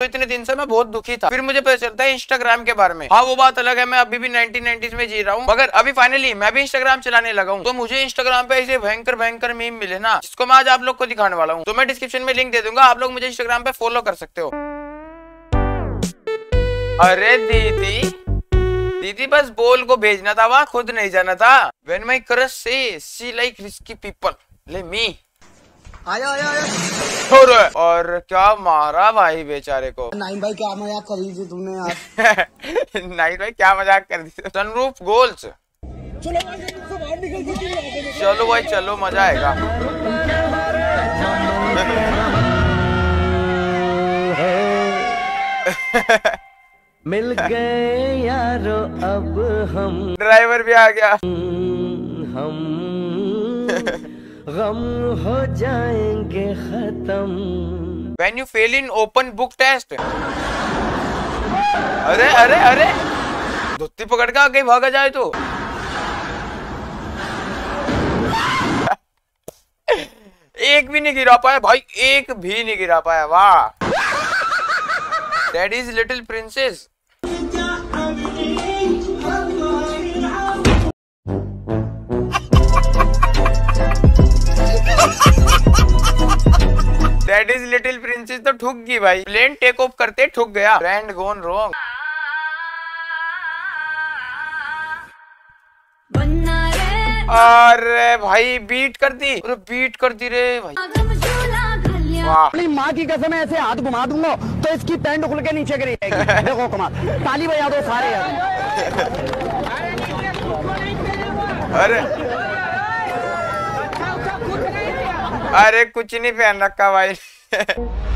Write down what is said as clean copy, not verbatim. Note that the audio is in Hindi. तो इतने दिन से मैं बहुत दुखी था। फिर मुझे पता चलता है इंस्टाग्राम के बारे में। हाँ वो बात अलग है, मैं अभी भी 1990s में जी रहा हूँ, मगर अभी फाइनली मैं भी इंस्टाग्राम चलाने लगा हूँ। तो मुझे इंस्टाग्राम पे ऐसे भयंकर भयंकर मीम मिले ना, जिसको मैं आज आप लोग को दिखाने वाला हूँ। तो मैं डिस्क्रिप्शन में लिंक दे दूंगा, आप लोग मुझे इंस्टाग्राम पे फॉलो कर सकते हो। अरे दीदी दीदी बस बोल को भेजना था, वहाँ खुद नहीं जाना था। When my crush says she like risky people, ले me। आया आया आया। और क्या मारा भाई बेचारे को। नाइन भाई क्या मजाक कर दी तूने यार। नाइन भाई क्या मजाक कर दी। Sunroof goals. चलो भाई चलो मजा आएगा। मिल गए यारो अब हम। ड्राइवर भी आ गया। हम गम हो जाएंगे खत्म। When you fail in open book test। अरे अरे अरे धोती पकड़ के कहीं भागा जाए तो। एक भी नहीं गिरा पाया भाई, एक भी नहीं गिरा पाया। वाह That is little princess। That is little princess तो ठुक गई भाई, प्लेन टेक ऑफ करते ठुक गया। Brand gone wrong. अरे भाई बीट कर दी, अरे बीट कर दी रे भाई। वाह माँ की कसम ऐसे हाथ घुमा दूंगा तो इसकी पैंट उखल के नीचे गिर जाएगी। देखो कमाल ताली बजा दो सारे यार। अरे कुछ नहीं पहन रखा भाई।